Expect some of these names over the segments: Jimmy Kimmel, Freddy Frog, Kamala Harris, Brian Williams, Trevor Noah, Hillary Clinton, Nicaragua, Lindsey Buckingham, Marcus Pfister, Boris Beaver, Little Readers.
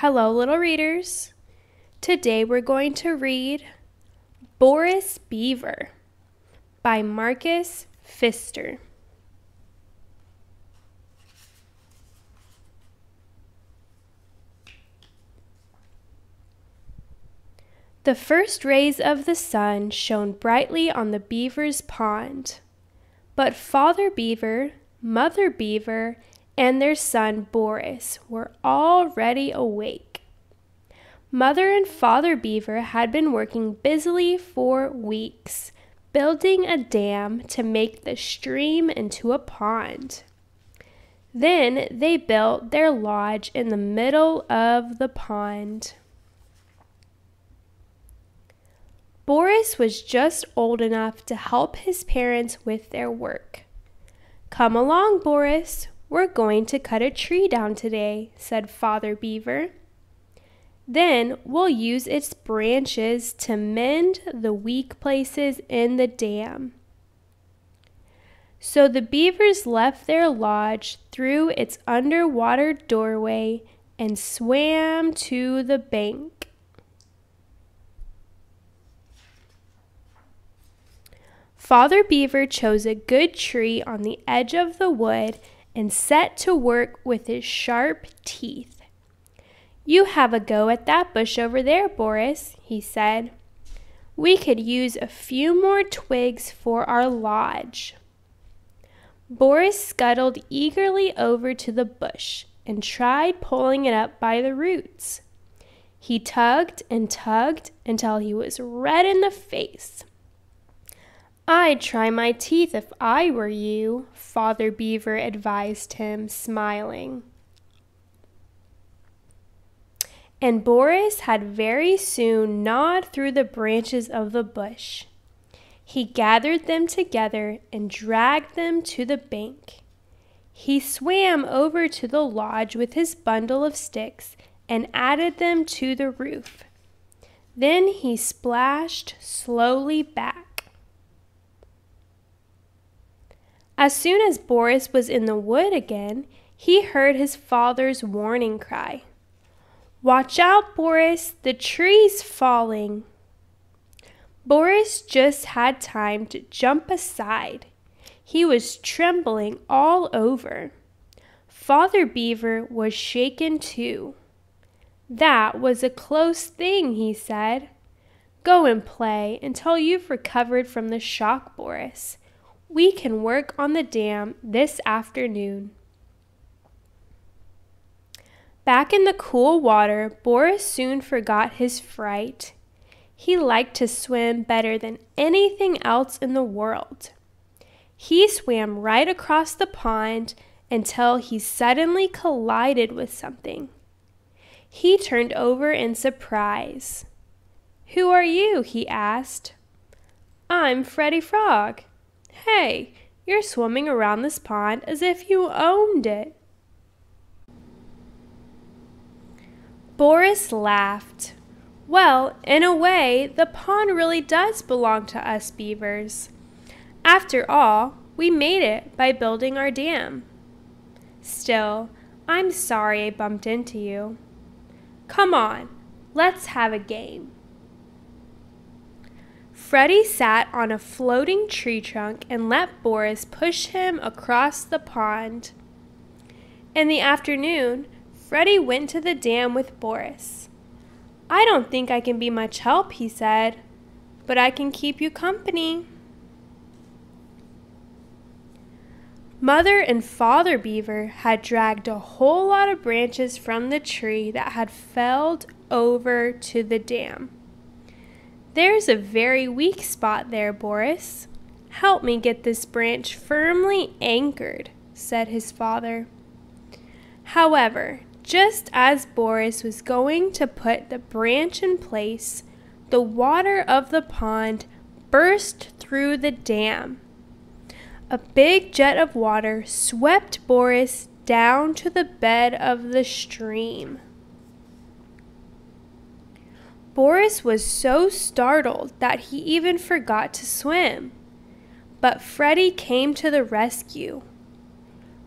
Hello, Little Readers. Today we're going to read Boris Beaver by Marcus Pfister. The first rays of the sun shone brightly on the beaver's pond, but Father Beaver, Mother Beaver, and their son Boris were already awake. Mother and Father Beaver had been working busily for weeks, building a dam to make the stream into a pond. Then they built their lodge in the middle of the pond. Boris was just old enough to help his parents with their work. "Come along, Boris. We're going to cut a tree down today," said Father Beaver. "Then we'll use its branches to mend the weak places in the dam." So the beavers left their lodge through its underwater doorway and swam to the bank. Father Beaver chose a good tree on the edge of the wood and set to work with his sharp teeth. "You have a go at that bush over there, Boris," he said. "We could use a few more twigs for our lodge." Boris scuttled eagerly over to the bush and tried pulling it up by the roots. He tugged and tugged until he was red in the face. "I'd try my teeth if I were you," Father Beaver advised him, smiling. And Boris had very soon gnawed through the branches of the bush. He gathered them together and dragged them to the bank. He swam over to the lodge with his bundle of sticks and added them to the roof. Then he splashed slowly back. As soon as Boris was in the wood again, he heard his father's warning cry. "Watch out, Boris, the tree's falling." Boris just had time to jump aside. He was trembling all over. Father Beaver was shaken too. "That was a close thing," he said. "Go and play until you've recovered from the shock, Boris. We can work on the dam this afternoon." Back in the cool water, Boris soon forgot his fright. He liked to swim better than anything else in the world. He swam right across the pond until he suddenly collided with something. He turned over in surprise. "Who are you?" he asked. "I'm Freddy Frog. Hey, you're swimming around this pond as if you owned it." Boris laughed. "Well, in a way, the pond really does belong to us beavers. After all, we made it by building our dam. Still, I'm sorry I bumped into you. Come on, let's have a game." Freddy sat on a floating tree trunk and let Boris push him across the pond. In the afternoon, Freddy went to the dam with Boris. "I don't think I can be much help," he said, "but I can keep you company." Mother and Father Beaver had dragged a whole lot of branches from the tree that had felled over to the dam. "There's a very weak spot there, Boris. Help me get this branch firmly anchored," said his father. However, just as Boris was going to put the branch in place, the water of the pond burst through the dam. A big jet of water swept Boris down to the bed of the stream. Boris was so startled that he even forgot to swim. But Freddy came to the rescue.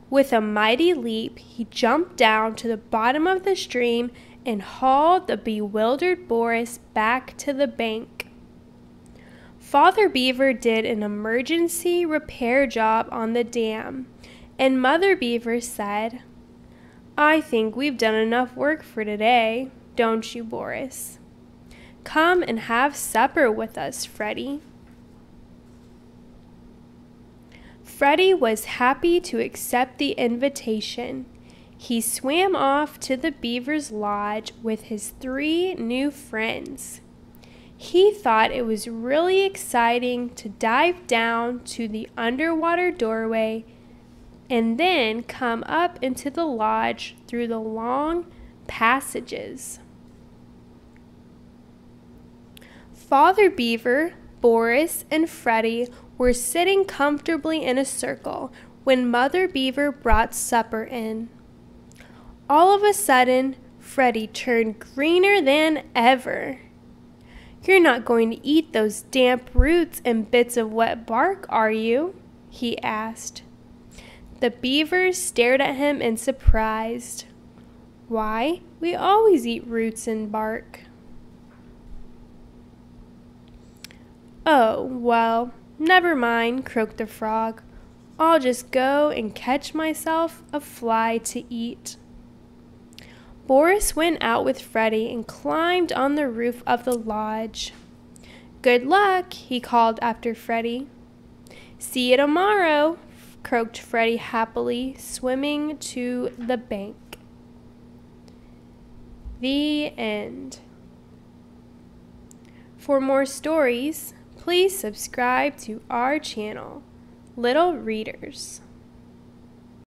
With a mighty leap, he jumped down to the bottom of the stream and hauled the bewildered Boris back to the bank. Father Beaver did an emergency repair job on the dam, and Mother Beaver said, "I think we've done enough work for today, don't you, Boris? Come and have supper with us, Freddy." Freddy was happy to accept the invitation. He swam off to the beaver's lodge with his three new friends. He thought it was really exciting to dive down to the underwater doorway and then come up into the lodge through the long passages. Father Beaver, Boris, and Freddy were sitting comfortably in a circle when Mother Beaver brought supper in. All of a sudden, Freddy turned greener than ever. "You're not going to eat those damp roots and bits of wet bark, are you?" he asked. The beavers stared at him in surprise. "Why, we always eat roots and bark." "Oh, well, never mind," croaked the frog. "I'll just go and catch myself a fly to eat." Boris went out with Freddy and climbed on the roof of the lodge. "Good luck," he called after Freddy. "See you tomorrow," croaked Freddy happily, swimming to the bank. The end. For more stories, please subscribe to our channel, Little Readers.